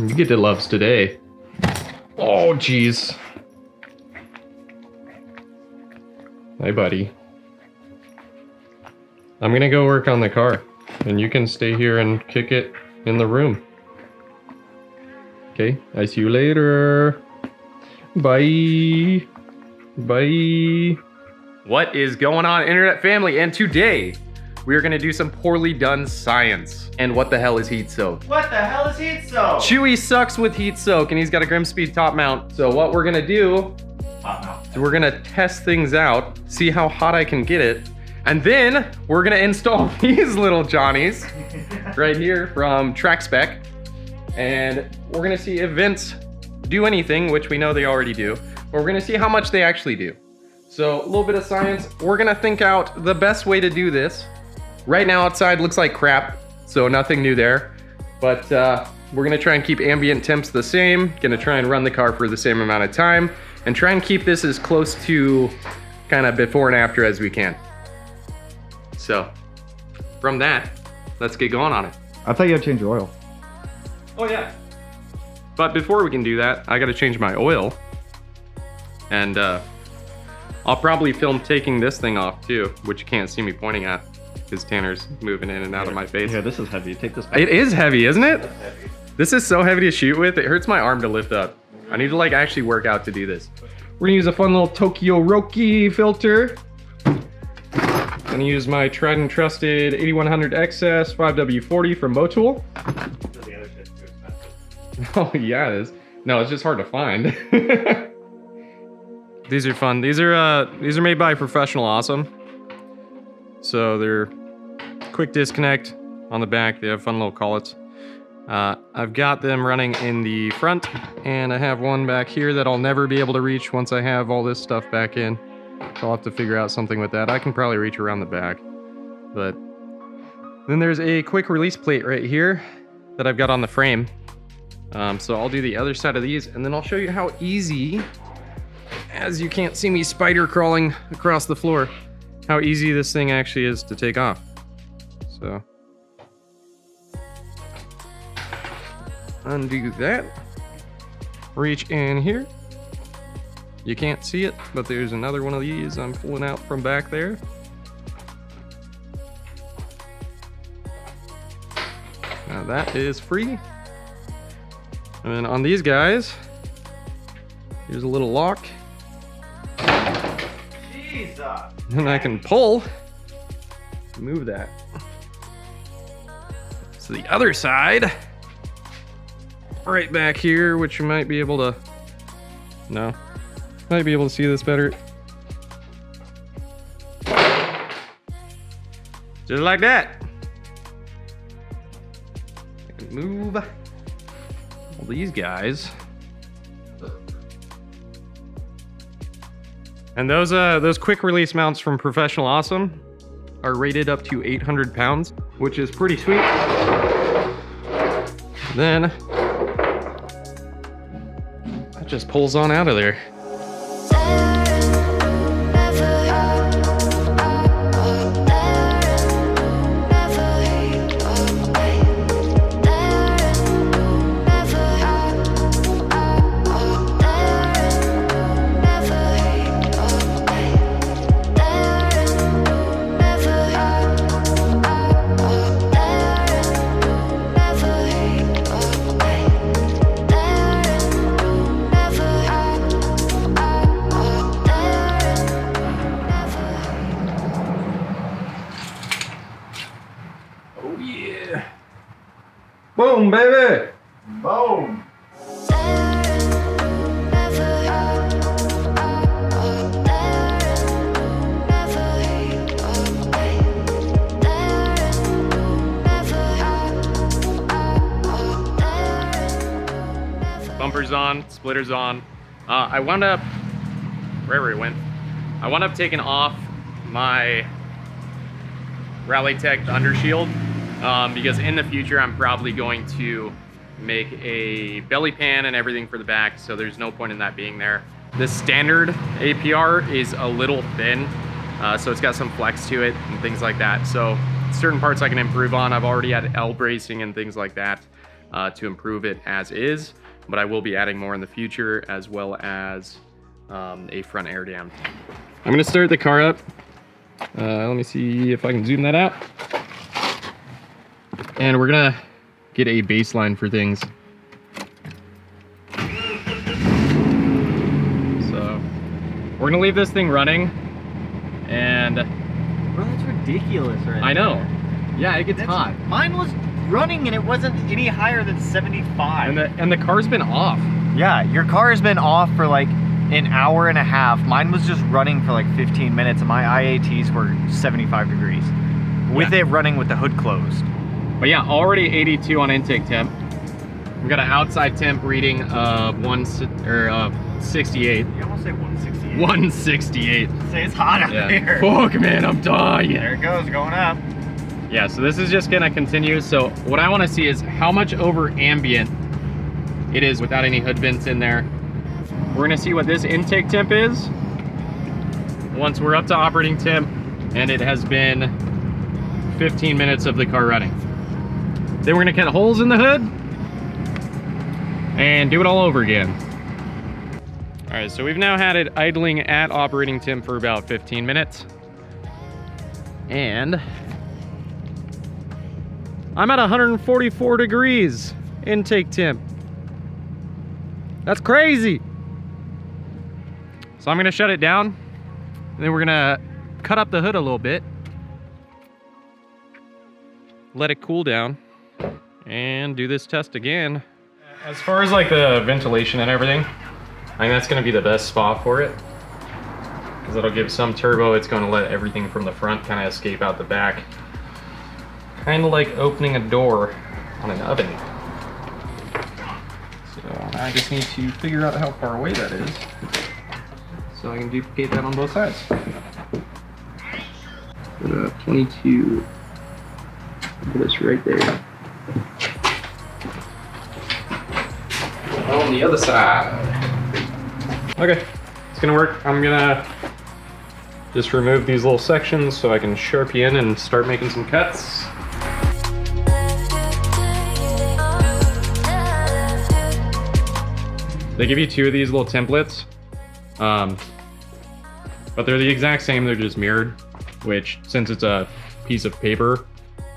You get to loves today. Oh, jeez. Hey, buddy. I'm gonna go work on the car, and you can stay here and kick it in the room. Okay, I see you later. Bye. Bye. What is going on, internet family? And today, we are gonna do some poorly done science. And what the hell is heat soak? What the hell is heat soak? Chewy sucks with heat soak, and he's got a Grim Speed top mount. So what we're gonna do, so we're gonna test things out, see how hot I can get it, and then we're gonna install these little Johnnies right here from Track Spec. And we're gonna see if vents do anything, which we know they already do, but we're gonna see how much they actually do. So a little bit of science. We're gonna think out the best way to do this. Right now outside looks like crap, so nothing new there. But we're gonna try and keep ambient temps the same, gonna try and run the car for the same amount of time, and try and keep this as close to kind of before and after as we can. So, from that, let's get going on it. I thought you had to change your oil. Oh yeah. But before we can do that, I gotta change my oil. And I'll probably film taking this thing off too, which you can't see me pointing at, because Tanner's moving in and out of my face. Yeah, this is heavy, take this back. It is heavy, isn't it? Heavy. This is so heavy to shoot with, it hurts my arm to lift up. I need to like actually work out to do this. We're gonna use a fun little Tokyo Roki filter. I'm gonna use my tried and trusted 8100 XS 5W40 from Motul. The other shit's too expensive. Oh yeah, it is. No, it's just hard to find. These are fun. These are made by Professional Awesome. So they're quick disconnect on the back. They have fun little collets. I've got them running in the front, and I have one back here that I'll never be able to reach once I have all this stuff back in. So I'll have to figure out something with that. I can probably reach around the back, but then there's a quick release plate right here that I've got on the frame. So I'll do the other side of these, and then I'll show you how easy, as you can't see me spider crawling across the floor, how easy this thing actually is to take off. So undo that, reach in here. You can't see it, but there's another one of these I'm pulling out from back there. Now that is free. And then on these guys, here's a little lock. Jesus. And I can pull, move that. So the other side, right back here, which you might be able to, no. Might be able to see this better. Just like that. I can move all these guys. And those quick release mounts from Professional Awesome are rated up to 800 pounds, which is pretty sweet. Then that just pulls on out of there. Boom, baby! Boom! Bumpers on, splitters on. I wound up, wherever it went, I wound up taking off my Rally Tech undershield. Because in the future, I'm probably going to make a belly pan and everything for the back, so there's no point in that being there. The standard APR is a little thin, so it's got some flex to it and things like that. So certain parts I can improve on. I've already had L bracing and things like that. to improve it as is, but I will be adding more in the future, as well as a front air dam. I'm gonna start the car up. Let me see if I can zoom that out. And we're gonna get a baseline for things. So we're gonna leave this thing running, and bro, that's ridiculous right now. I know. There. Yeah, it gets hot. Mine was running and it wasn't any higher than 75. And the car's been off. Yeah, your car has been off for like an hour and a half. Mine was just running for like 15 minutes, and my IATs were 75 degrees. With it running with the hood closed. But yeah, already 82 on intake temp. We've got an outside temp reading of 68. You almost say 168. 168. Say it's hot out there. Fuck, man, I'm dying. There it goes, going up. Yeah, so this is just gonna continue. So what I wanna see is how much over ambient it is without any hood vents in there. We're gonna see what this intake temp is once we're up to operating temp, and it has been 15 minutes of the car running. Then we're gonna cut holes in the hood and do it all over again. All right, so we've now had it idling at operating temp for about 15 minutes. And I'm at 144 degrees intake temp. That's crazy. So I'm gonna shut it down, and then we're gonna cut up the hood a little bit, let it cool down, and do this test again. As far as like the ventilation and everything, I think that's gonna be the best spot for it, because it'll give some turbo. It's gonna let everything from the front kind of escape out the back. Kind of like opening a door on an oven. So I just need to figure out how far away that is, so I can duplicate that on both sides. Put a 22, put us right there. On the other side. Okay, it's gonna work. I'm gonna just remove these little sections so I can Sharpie in and start making some cuts. They give you two of these little templates. But they're the exact same, they're just mirrored, which, since it's a piece of paper,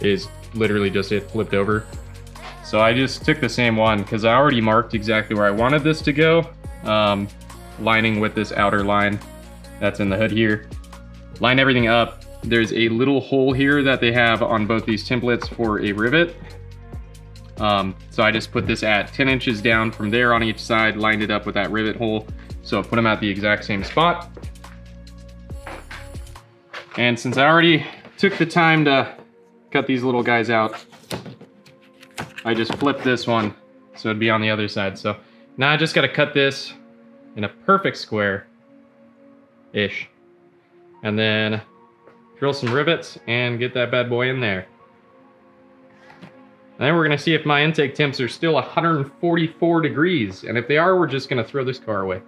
is literally just it flipped over. So I just took the same one because I already marked exactly where I wanted this to go, lining with this outer line that's in the hood here. Line everything up. There's a little hole here that they have on both these templates for a rivet. So I just put this at 10 inches down from there on each side, lined it up with that rivet hole. So put them at the exact same spot. And since I already took the time to cut these little guys out, I just flipped this one so it'd be on the other side. So now I just gotta cut this in a perfect square-ish. And then drill some rivets and get that bad boy in there. And then we're gonna see if my intake temps are still 144 degrees. And if they are, we're just gonna throw this car away.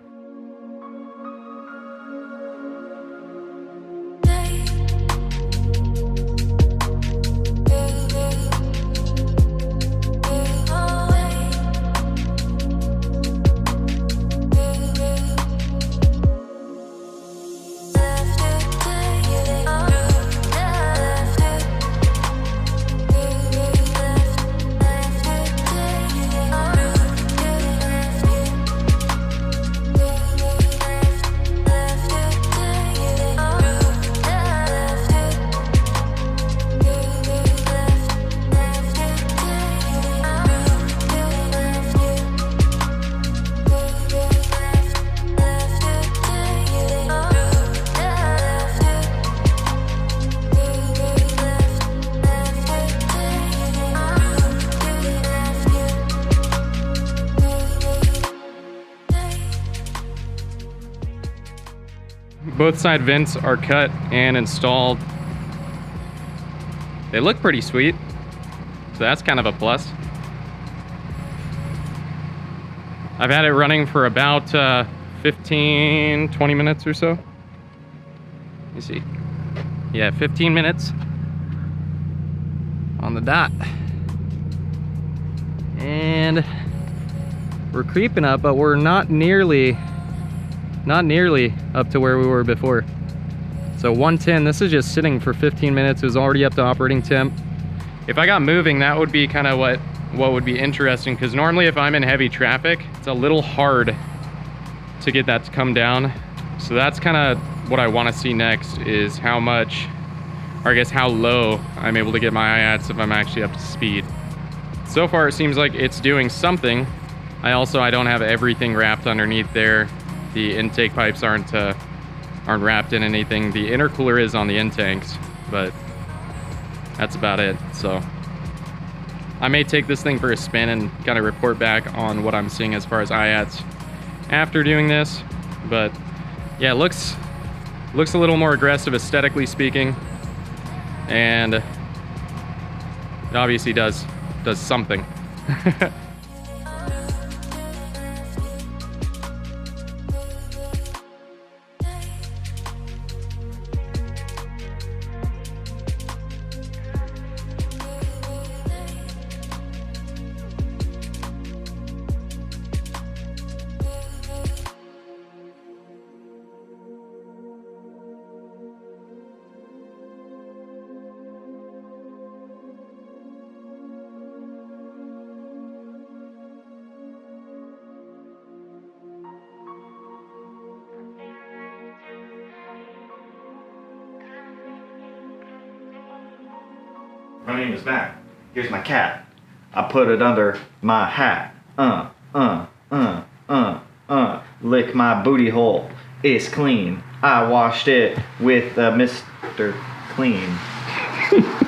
Both side vents are cut and installed. They look pretty sweet, so that's kind of a plus. I've had it running for about 15-20 minutes or so. Let me see. Yeah, 15 minutes on the dot. and we're creeping up, but we're not nearly up to where we were before. So 110, this is just sitting for 15 minutes. It was already up to operating temp. If I got moving, that would be kind of what would be interesting, because normally if I'm in heavy traffic, it's a little hard to get that to come down. So that's kind of what I want to see next, is how much, or I guess how low I'm able to get my IATs if I'm actually up to speed. So far it seems like it's doing something. I don't have everything wrapped underneath there. The intake pipes aren't wrapped in anything. The intercooler is on the intakes, but that's about it. So I may take this thing for a spin and kind of report back on what I'm seeing as far as IATs after doing this. But yeah, it looks a little more aggressive aesthetically speaking, and it obviously does something. My name is Matt. Here's my cat. I put it under my hat. Lick my booty hole. It's clean. I washed it with Mr. Clean.